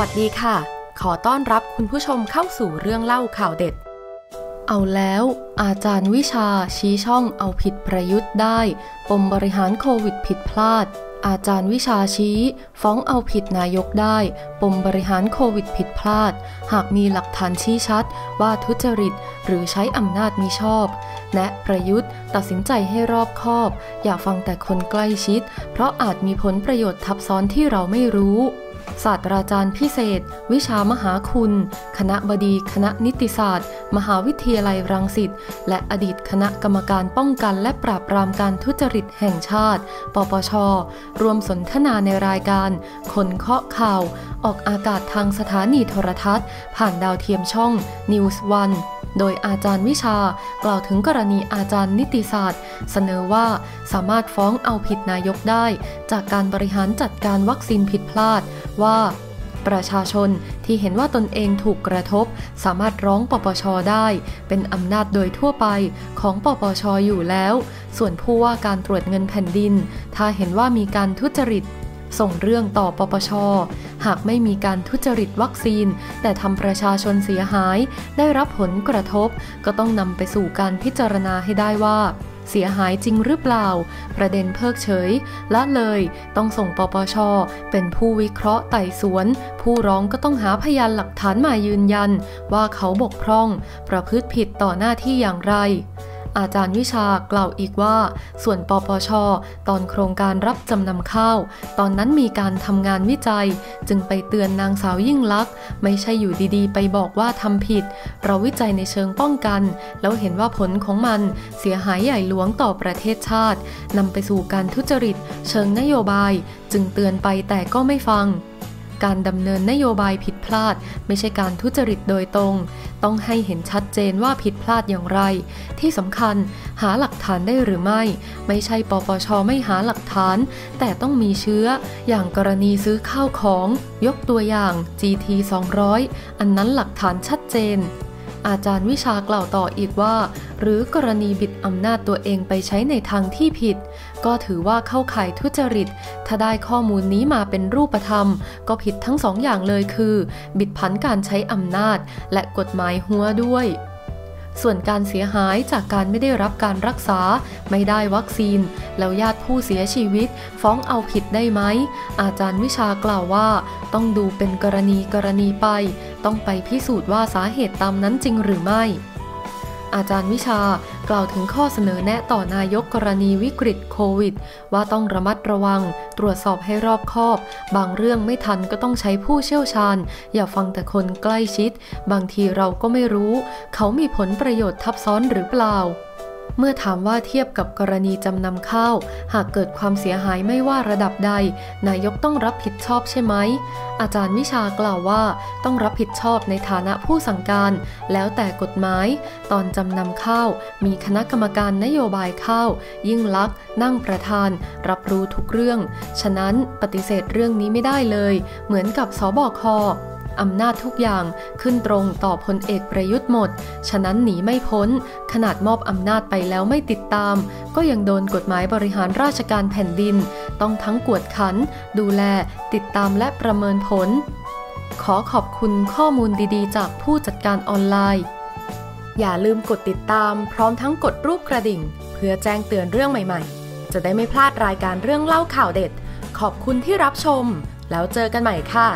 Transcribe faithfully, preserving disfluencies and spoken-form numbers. สวัสดีค่ะขอต้อนรับคุณผู้ชมเข้าสู่เรื่องเล่าข่าวเด็ดเอาแล้วอาจารย์วิชาชี้ช่องเอาผิดประยุทธ์ได้ปมบริหารโควิดผิดพลาดอาจารย์วิชาชี้ฟ้องเอาผิดนายกได้ปมบริหารโควิดผิดพลาดหากมีหลักฐานชี้ชัดว่าทุจริตหรือใช้อำนาจมิชอบและประยุทธ์ตัดสินใจให้รอบคอบอย่าฟังแต่คนใกล้ชิดเพราะอาจมีผลประโยชน์ทับซ้อนที่เราไม่รู้ศาสตราจารย์พิเศษวิชามหาคุณคณบดีคณะนิติศาสตร์มหาวิทยาลัยรังสิตและอดีตคณะกรรมการป้องกันและปราบปรามการทุจริตแห่งชาติปปช.รวมสนทนาในรายการคนเคาะข่าวออกอากาศทางสถานีโทรทัศน์ผ่านดาวเทียมช่อง นิวส์วันโดยอาจารย์วิชากล่าวถึงกรณีอาจารย์นิติศาสตร์เสนอว่าสามารถฟ้องเอาผิดนายกได้จากการบริหารจัดการวัคซีนผิดพลาดว่าประชาชนที่เห็นว่าตนเองถูกกระทบสามารถร้องปปช.ได้เป็นอำนาจโดยทั่วไปของปปช.อยู่แล้วส่วนผู้ว่าการตรวจเงินแผ่นดินถ้าเห็นว่ามีการทุจริตส่งเรื่องต่อปปช.หากไม่มีการทุจริตวัคซีนแต่ทำประชาชนเสียหายได้รับผลกระทบก็ต้องนำไปสู่การพิจารณาให้ได้ว่าเสียหายจริงหรือเปล่าประเด็นเพิกเฉยละเลยต้องส่งปปช.เป็นผู้วิเคราะห์ไต่สวนผู้ร้องก็ต้องหาพยานหลักฐานมายืนยันว่าเขาบกพร่องประพฤติผิดต่อหน้าที่อย่างไรอาจารย์วิชากล่าวอีกว่าส่วนปปช.ตอนโครงการรับจำนำข้าวตอนนั้นมีการทำงานวิจัยจึงไปเตือนนางสาวยิ่งลักษณ์ไม่ใช่อยู่ดีๆไปบอกว่าทำผิดเราวิจัยในเชิงป้องกันแล้วเห็นว่าผลของมันเสียหายใหญ่หลวงต่อประเทศชาตินำไปสู่การทุจริตเชิงนโยบายจึงเตือนไปแต่ก็ไม่ฟังการดำเนินนโยบายผิดพลาดไม่ใช่การทุจริตโดยตรงต้องให้เห็นชัดเจนว่าผิดพลาดอย่างไรที่สำคัญหาหลักฐานได้หรือไม่ไม่ใช่ปปช.ไม่หาหลักฐานแต่ต้องมีเชื้ออย่างกรณีซื้อข้าวของยกตัวอย่าง จี ที สองร้อย อันนั้นหลักฐานชัดเจนอาจารย์วิชากล่าวต่ออีกว่าหรือกรณีบิดอำนาจตัวเองไปใช้ในทางที่ผิดก็ถือว่าเข้าข่ายทุจริตถ้าได้ข้อมูลนี้มาเป็นรูปธรรมก็ผิดทั้งสองอย่างเลยคือบิดผันการใช้อำนาจและกฎหมายหัวด้วยส่วนการเสียหายจากการไม่ได้รับการรักษาไม่ได้วัคซีนแล้วญาติผู้เสียชีวิตฟ้องเอาผิดได้ไหมอาจารย์วิชากล่าวว่าต้องดูเป็นกรณีกรณีไปต้องไปพิสูจน์ว่าสาเหตุตามนั้นจริงหรือไม่อาจารย์วิชากล่าวถึงข้อเสนอแนะต่อนายกกรณีวิกฤตโควิดว่าต้องระมัดระวังตรวจสอบให้รอบคอบบางเรื่องไม่ทันก็ต้องใช้ผู้เชี่ยวชาญอย่าฟังแต่คนใกล้ชิดบางทีเราก็ไม่รู้เขามีผลประโยชน์ทับซ้อนหรือเปล่าเมื่อถามว่าเทียบกับกรณีจำนำข้าวหากเกิดความเสียหายไม่ว่าระดับใดนายกต้องรับผิดชอบใช่ไหมอาจารย์วิชากล่าวว่าต้องรับผิดชอบในฐานะผู้สั่งการแล้วแต่กฎหมายตอนจำนำข้าวมีคณะกรรมการนโยบายข้าวยิ่งลักษณ์นั่งประธานรับรู้ทุกเรื่องฉะนั้นปฏิเสธเรื่องนี้ไม่ได้เลยเหมือนกับสบค.อำนาจทุกอย่างขึ้นตรงต่อพลเอกประยุทธ์หมดฉะนั้นหนีไม่พ้นขนาดมอบอำนาจไปแล้วไม่ติดตามก็ยังโดนกฎหมายบริหารราชการแผ่นดินต้องทั้งกวดขันดูแลติดตามและประเมินผลขอขอบคุณข้อมูลดีๆจากผู้จัดการออนไลน์อย่าลืมกดติดตามพร้อมทั้งกดรูปกระดิ่งเพื่อแจ้งเตือนเรื่องใหม่ๆจะได้ไม่พลาดรายการเรื่องเล่าข่าวเด็ดขอบคุณที่รับชมแล้วเจอกันใหม่ค่ะ